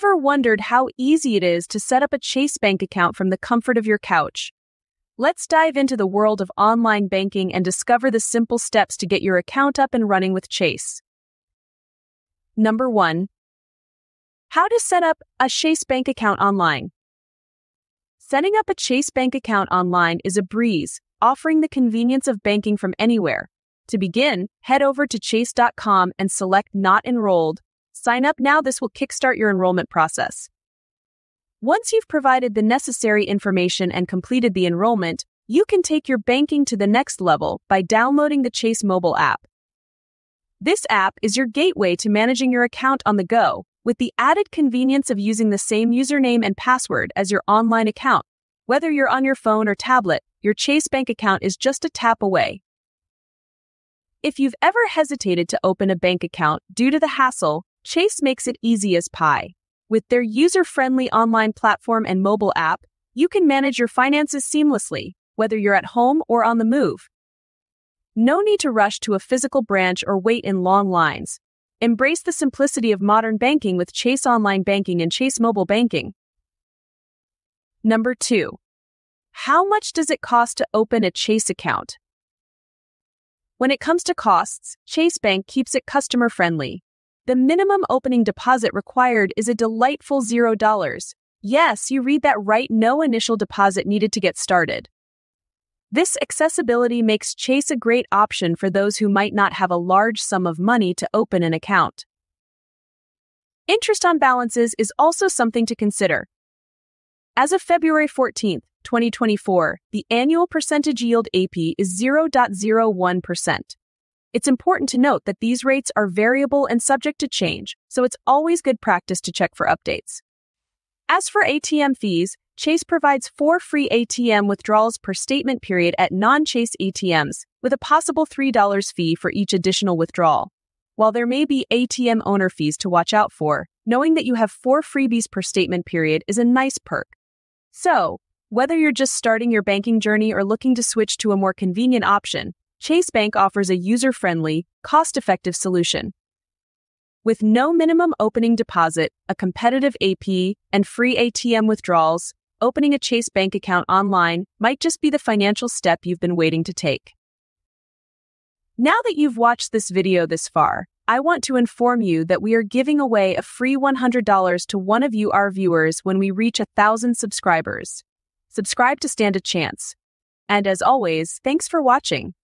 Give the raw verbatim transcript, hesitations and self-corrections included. Ever wondered how easy it is to set up a Chase bank account from the comfort of your couch? Let's dive into the world of online banking and discover the simple steps to get your account up and running with Chase. Number one, how to set up a Chase bank account online. Setting up a Chase bank account online is a breeze, offering the convenience of banking from anywhere. To begin, head over to chase dot com and select Not Enrolled. Sign up now. This will kickstart your enrollment process. Once you've provided the necessary information and completed the enrollment, you can take your banking to the next level by downloading the Chase mobile app. This app is your gateway to managing your account on the go, with the added convenience of using the same username and password as your online account. Whether you're on your phone or tablet, your Chase bank account is just a tap away. If you've ever hesitated to open a bank account due to the hassle, Chase makes it easy as pie. With their user-friendly online platform and mobile app, you can manage your finances seamlessly, whether you're at home or on the move. No need to rush to a physical branch or wait in long lines. Embrace the simplicity of modern banking with Chase Online Banking and Chase Mobile Banking. Number two, how much does it cost to open a Chase account? When it comes to costs, Chase Bank keeps it customer-friendly. The minimum opening deposit required is a delightful zero dollars. Yes, you read that right, no initial deposit needed to get started. This accessibility makes Chase a great option for those who might not have a large sum of money to open an account. Interest on balances is also something to consider. As of February fourteenth, twenty twenty-four, the annual percentage yield A P Y is zero point zero one percent. It's important to note that these rates are variable and subject to change, so it's always good practice to check for updates. As for A T M fees, Chase provides four free A T M withdrawals per statement period at non-Chase A T Ms, with a possible three dollar fee for each additional withdrawal. While there may be A T M owner fees to watch out for, knowing that you have four freebies per statement period is a nice perk. So, whether you're just starting your banking journey or looking to switch to a more convenient option, Chase Bank offers a user-friendly, cost-effective solution. With no minimum opening deposit, a competitive A P Y, and free A T M withdrawals, opening a Chase Bank account online might just be the financial step you've been waiting to take. Now that you've watched this video this far, I want to inform you that we are giving away a free one hundred dollars to one of you, our viewers, when we reach one thousand subscribers. Subscribe to stand a chance. And as always, thanks for watching.